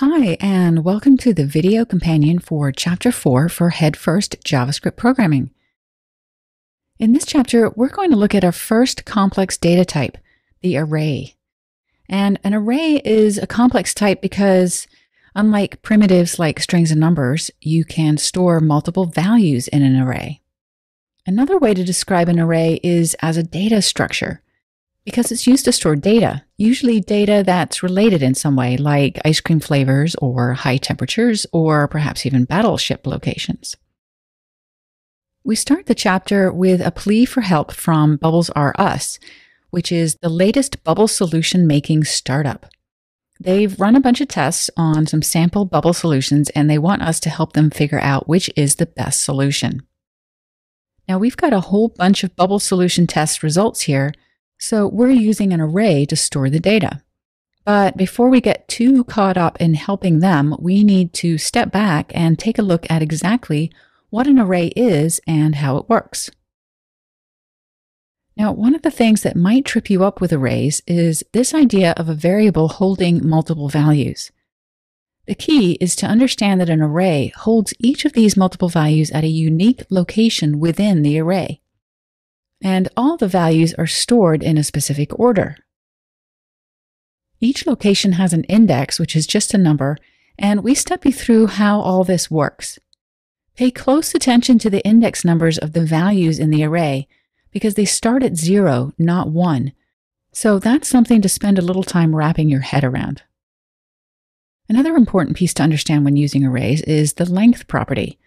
Hi, and welcome to the video companion for Chapter 4 for Head First JavaScript Programming. In this chapter, we're going to look at our first complex data type, the array. And an array is a complex type because, unlike primitives like strings and numbers, you can store multiple values in an array. Another way to describe an array is as a data structure, because it's used to store data, usually data that's related in some way, like ice cream flavors or high temperatures, or perhaps even battleship locations. We start the chapter with a plea for help from Bubbles R Us, which is the latest bubble solution making startup. They've run a bunch of tests on some sample bubble solutions, and they want us to help them figure out which is the best solution. Now, we've got a whole bunch of bubble solution test results here, so we're using an array to store the data. But before we get too caught up in helping them, we need to step back and take a look at exactly what an array is and how it works. Now, one of the things that might trip you up with arrays is this idea of a variable holding multiple values. The key is to understand that an array holds each of these multiple values at a unique location within the array, and all the values are stored in a specific order. Each location has an index, which is just a number, and we step you through how all this works. Pay close attention to the index numbers of the values in the array, because they start at 0, not 1. So that's something to spend a little time wrapping your head around. Another important piece to understand when using arrays is the length property.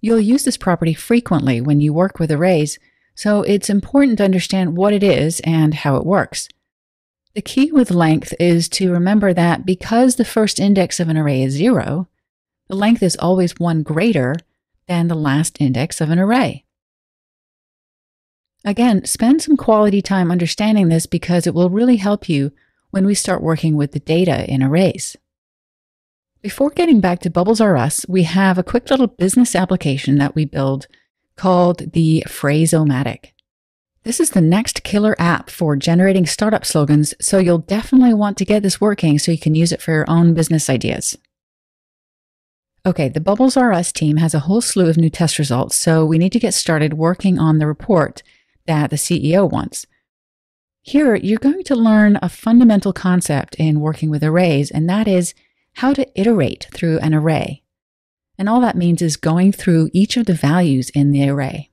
You'll use this property frequently when you work with arrays, so it's important to understand what it is and how it works. The key with length is to remember that because the first index of an array is 0, the length is always 1 greater than the last index of an array. Again, spend some quality time understanding this because it will really help you when we start working with the data in arrays. Before getting back to Bubbles R Us, we have a quick little business application that we build called the Phrase-o-matic. This is the next killer app for generating startup slogans, so you'll definitely want to get this working so you can use it for your own business ideas. Okay, the Bubbles R Us team has a whole slew of new test results, so we need to get started working on the report that the CEO wants. Here, you're going to learn a fundamental concept in working with arrays, and that is how to iterate through an array. And all that means is going through each of the values in the array.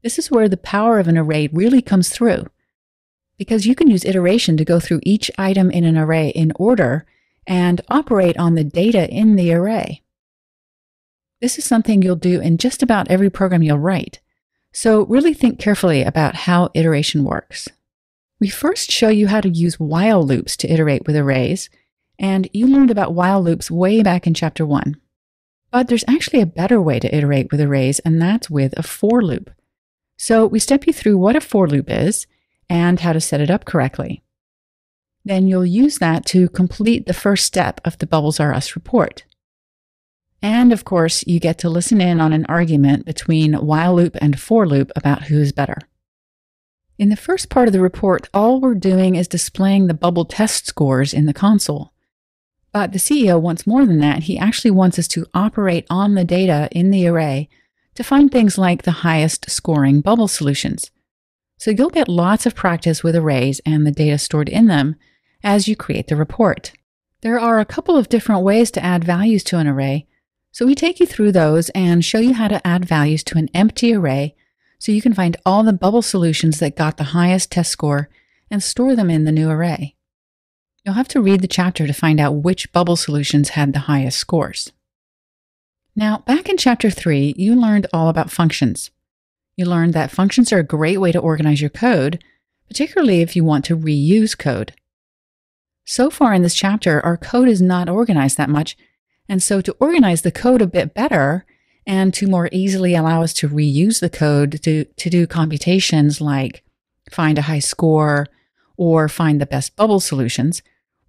This is where the power of an array really comes through, because you can use iteration to go through each item in an array in order and operate on the data in the array. This is something you'll do in just about every program you'll write, so really think carefully about how iteration works. We first show you how to use while loops to iterate with arrays, and you learned about while loops way back in Chapter 1. But there's actually a better way to iterate with arrays, and that's with a for loop. So we step you through what a for loop is and how to set it up correctly. Then you'll use that to complete the first step of the Bubbles R Us report. And of course, you get to listen in on an argument between while loop and for loop about who's better. In the first part of the report, all we're doing is displaying the bubble test scores in the console. But the CEO wants more than that. He actually wants us to operate on the data in the array to find things like the highest scoring bubble solutions. So you'll get lots of practice with arrays and the data stored in them as you create the report. There are a couple of different ways to add values to an array, so we take you through those and show you how to add values to an empty array so you can find all the bubble solutions that got the highest test score and store them in the new array. You'll have to read the chapter to find out which bubble solutions had the highest scores. Now, back in Chapter 3, you learned all about functions. You learned that functions are a great way to organize your code, particularly if you want to reuse code. So far in this chapter, our code is not organized that much, and so to organize the code a bit better and to more easily allow us to reuse the code to do computations like find a high score or find the best bubble solutions,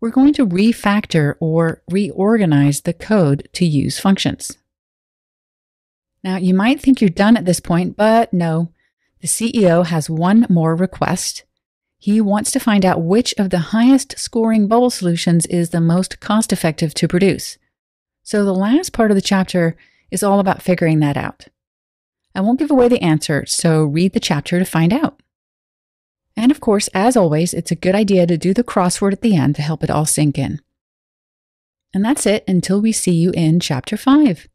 we're going to refactor or reorganize the code to use functions. Now, you might think you're done at this point, but no. The CEO has one more request. He wants to find out which of the highest scoring bubble solutions is the most cost-effective to produce. So the last part of the chapter is all about figuring that out. I won't give away the answer, so read the chapter to find out. And of course, as always, it's a good idea to do the crossword at the end to help it all sink in. And that's it until we see you in Chapter 5.